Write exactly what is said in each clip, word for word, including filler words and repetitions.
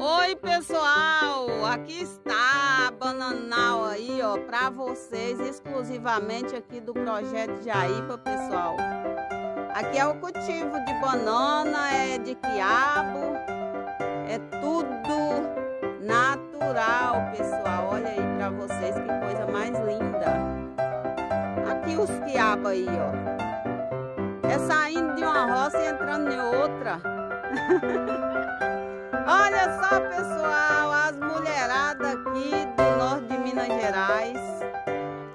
Oi pessoal, aqui está a bananal aí ó, pra vocês, exclusivamente aqui do projeto Jaíba, pessoal. Aqui é o cultivo de banana, é de quiabo, é tudo natural, pessoal. Olha aí pra vocês que coisa mais linda. Aqui os quiabos aí ó, é saindo de uma roça e entrando em outra. Olha só, pessoal, as mulheradas aqui do norte de Minas Gerais,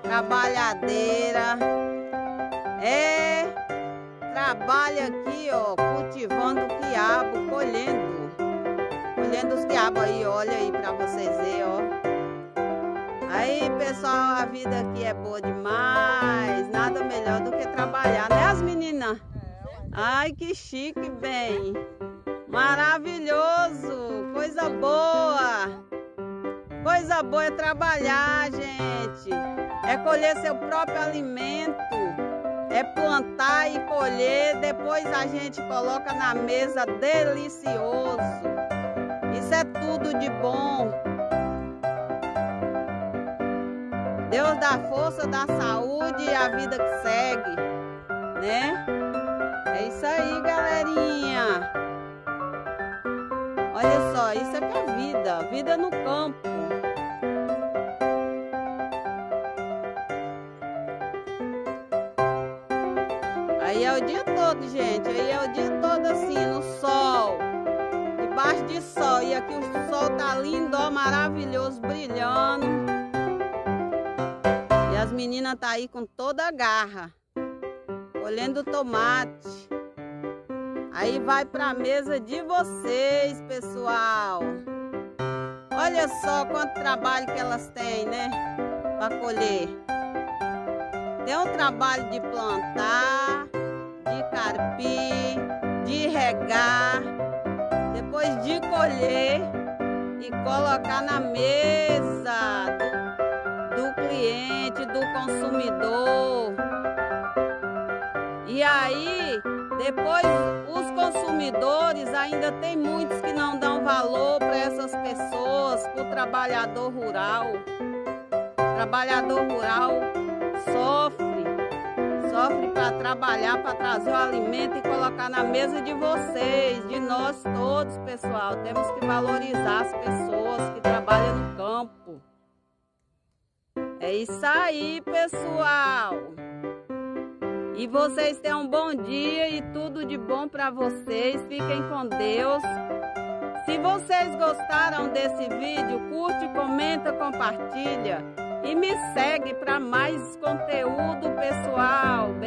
trabalhadeira, é, trabalha aqui, ó, cultivando quiabo, colhendo, colhendo os quiabos aí, olha aí pra vocês verem, ó. Aí, pessoal, a vida aqui é boa demais, nada melhor do que trabalhar, né, as meninas? Ai, que chique, bem! Maravilhoso, coisa boa, coisa boa é trabalhar, gente, é colher seu próprio alimento, é plantar e colher, depois a gente coloca na mesa, delicioso, isso é tudo de bom. Deus dá força, dá saúde e a vida que segue, né? É isso aí, galerinha. Olha só, isso é que é vida, vida no campo. Aí é o dia todo, gente, aí é o dia todo assim, no sol, debaixo de sol. E aqui o sol tá lindo, ó, maravilhoso, brilhando. E as meninas tá aí com toda a garra, colhendo tomate. Aí vai pra mesa de vocês, pessoal. Olha só quanto trabalho que elas têm, né? Pra colher. Tem um trabalho de plantar, de carpir, de regar, depois de colher e colocar na mesa do, do cliente, do consumidor. E aí, depois, os consumidores, ainda tem muitos que não dão valor para essas pessoas, para o trabalhador rural. O trabalhador rural sofre, sofre para trabalhar, para trazer o alimento e colocar na mesa de vocês, de nós todos, pessoal. Temos que valorizar as pessoas que trabalham no campo. É isso aí, pessoal! E vocês tenham um bom dia e tudo de bom para vocês. Fiquem com Deus. Se vocês gostaram desse vídeo, curte, comenta, compartilha. E me segue para mais conteúdo, pessoal.